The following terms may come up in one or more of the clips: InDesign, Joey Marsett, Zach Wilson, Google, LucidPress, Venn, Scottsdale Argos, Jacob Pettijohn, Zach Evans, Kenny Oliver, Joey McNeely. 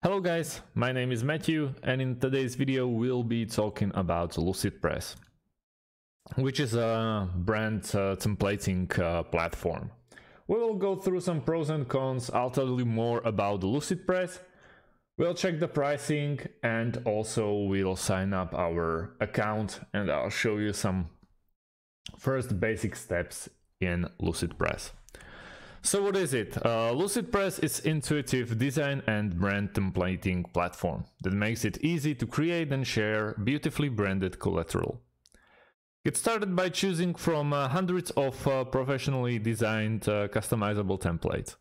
Hello guys, my name is Matthew and in today's video we'll be talking about LucidPress, which is a brand templating platform. We will go through some pros and cons, I'll tell you more about LucidPress, we'll check the pricing and also we'll sign up our account and I'll show you some first basic steps in LucidPress. So what is it? LucidPress is intuitive design and brand templating platform that makes it easy to create and share beautifully branded collateral. Get started by choosing from hundreds of professionally designed customizable templates.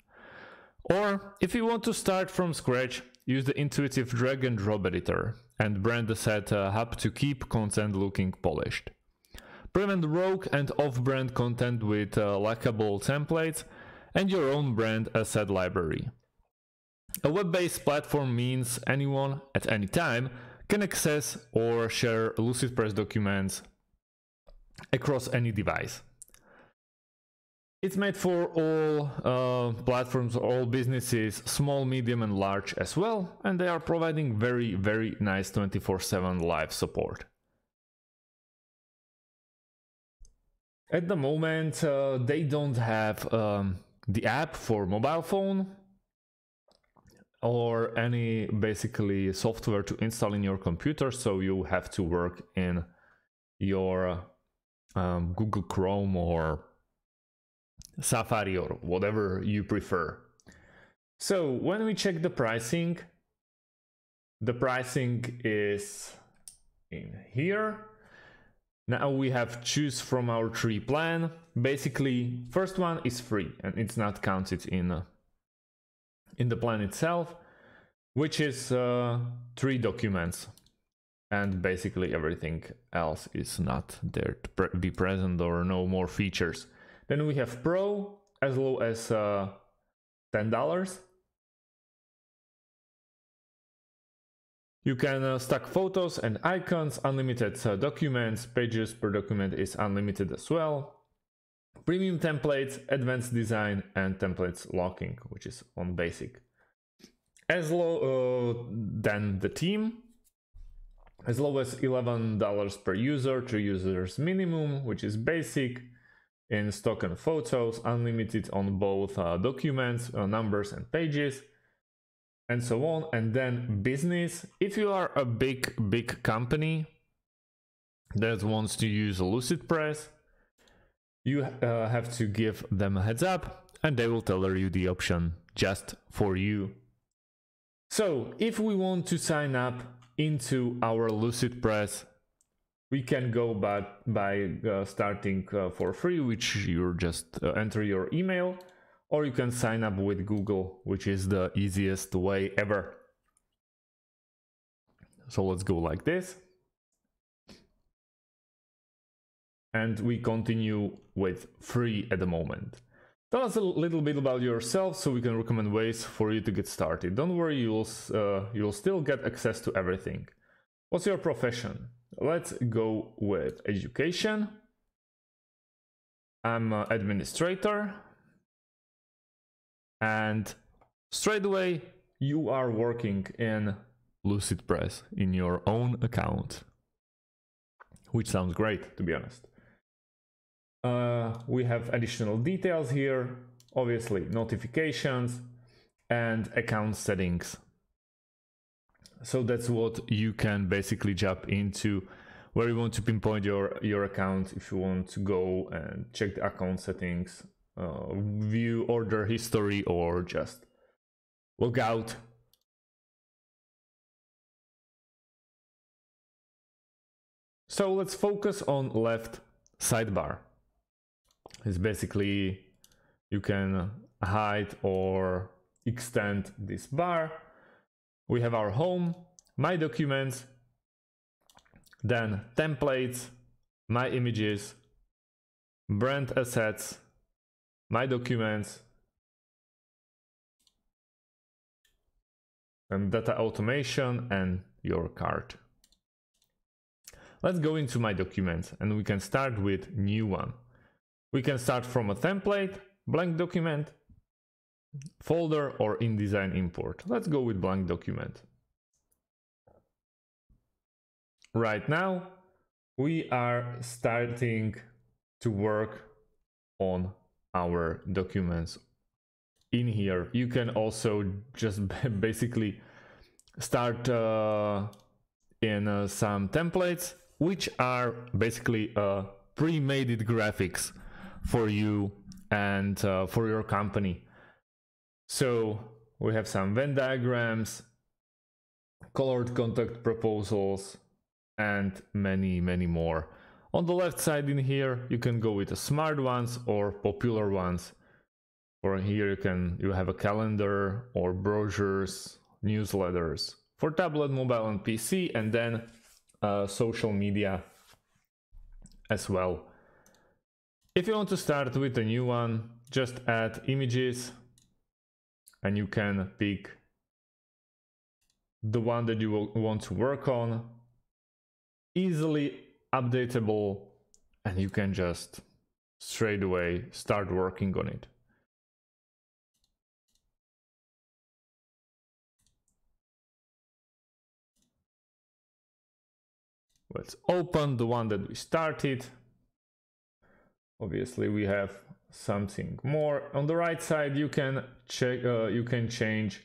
Or if you want to start from scratch, use the intuitive drag and drop editor and brand the set up to keep content looking polished. Prevent rogue and off-brand content with likable templates and your own brand asset library. A web-based platform means anyone at any time can access or share LucidPress documents across any device. It's made for all platforms, all businesses, small, medium and large as well, and they are providing very nice 24/7 live support. At the moment they don't have the app for mobile phone or any basically software to install in your computer, so you have to work in your Google Chrome or Safari or whatever you prefer. So when we check the pricing is in here. Now we have choose from our three plan. Basically, first one is free and it's not counted in the plan itself, which is three documents, and basically everything else is not there to be present or no more features. Then we have Pro as low as $10. You can stack photos and icons, unlimited documents, pages per document is unlimited as well. Premium templates, advanced design and templates locking, which is on basic. As low than the theme, as low as $11 per user, 2 users minimum, which is basic. In stock and photos, unlimited on both documents, numbers and pages, and so on. And then business, if you are a big company that wants to use LucidPress, you have to give them a heads up and they will tell you the option just for you. So if we want to sign up into our LucidPress, we can go by starting for free, which you just enter your email, or you can sign up with Google, which is the easiest way ever. So let's go like this. And we continue with free at the moment. Tell us a little bit about yourself so we can recommend ways for you to get started. Don't worry, you'll still get access to everything. What's your profession? Let's go with education. I'm an administrator. And straight away, you are working in LucidPress in your own account, which sounds great, to be honest. We have additional details here, obviously notifications and account settings. So that's what you can basically jump into, where you want to pinpoint your account, if you want to go and check the account settings, view order history, or just log out. So let's focus on left sidebar. It's basically you can hide or extend this bar. We have our home, my documents, then templates, my images, brand assets, my documents, and data automation and your card. Let's go into my documents and we can start with new one. We can start from a template, blank document, folder or InDesign import. Let's go with blank document. Right now, we are starting to work on our documents in here. You can also just basically start in some templates, which are basically pre-made graphics for you and for your company. So we have some Venn diagrams, colored contact proposals, and many more. On the left side in here, you can go with the smart ones or popular ones. For here, you have a calendar or brochures, newsletters for tablet, mobile, and PC, and then social media as well. If you want to start with a new one, just add images, and you can pick the one that you want to work on. Easily updatable, and you can just straight away start working on it. Let's open the one that we started. Obviously, we have something more. On the right side, you can check. You can change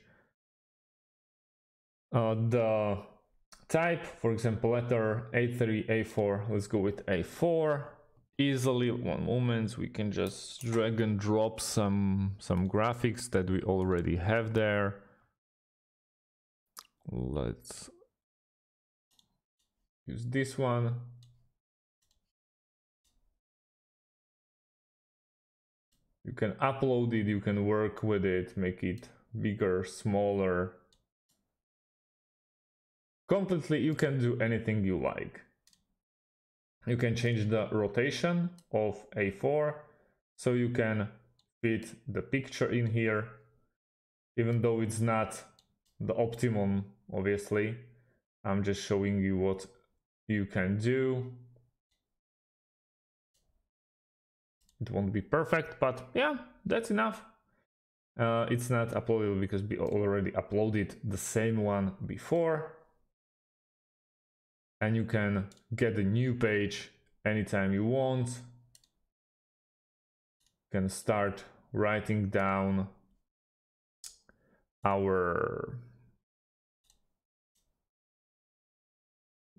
the type. For example, letter A3, A4. Let's go with A4. Easily, one moment. We can just drag and drop some graphics that we already have there. Let's use this one. You can upload it, you can work with it, make it bigger, smaller. Completely, you can do anything you like. You can change the rotation of A4, so you can fit the picture in here, even though it's not the optimum, obviously. I'm just showing you what you can do. It won't be perfect, but yeah, that's enough. It's not uploadable because we already uploaded the same one before. And you can get a new page anytime you want. You can start writing down our...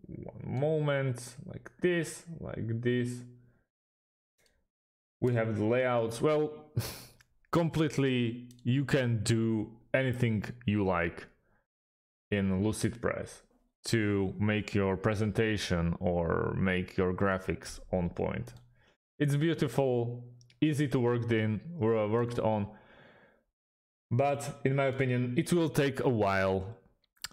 One moment, like this. We have the layouts. Well, completely, you can do anything you like in LucidPress to make your presentation or make your graphics on point. It's beautiful, easy to work on, but in my opinion, it will take a while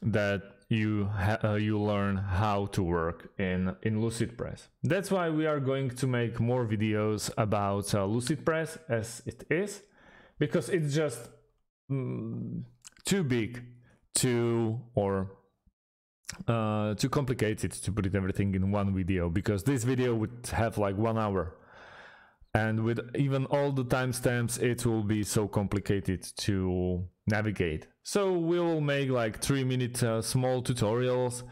that you learn how to work in LucidPress. That's why we are going to make more videos about LucidPress as it is, because it's just too big, too complicated to put everything in one video, because this video would have like 1 hour, and with even all the timestamps, it will be so complicated to navigate. So we will make like 3-minute small tutorials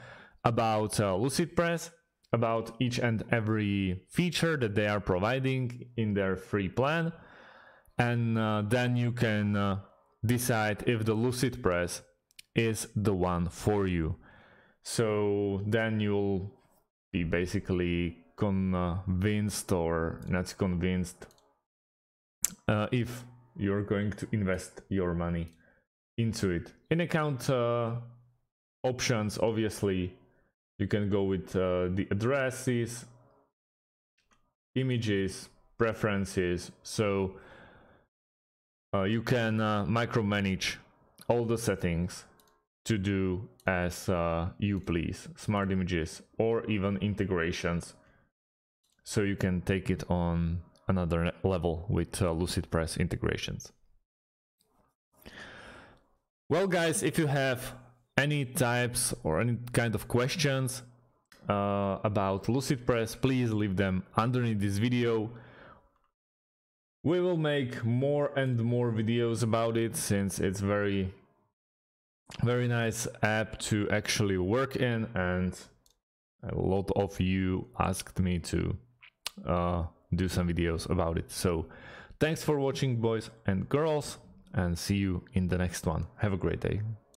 about LucidPress, about each and every feature that they are providing in their free plan, and then you can decide if the LucidPress is the one for you. So then you'll be basically convinced or not convinced if you're going to invest your money into it. In account options, obviously, you can go with the addresses, images, preferences, so you can micromanage all the settings to do as you please. Smart images or even integrations, so you can take it on another level with LucidPress integrations. Well, guys, if you have any types or any kind of questions about LucidPress, please leave them underneath this video. We will make more and more videos about it, since it's very nice app to actually work in, and a lot of you asked me to do some videos about it. So thanks for watching, boys and girls, and see you in the next one. Have a great day.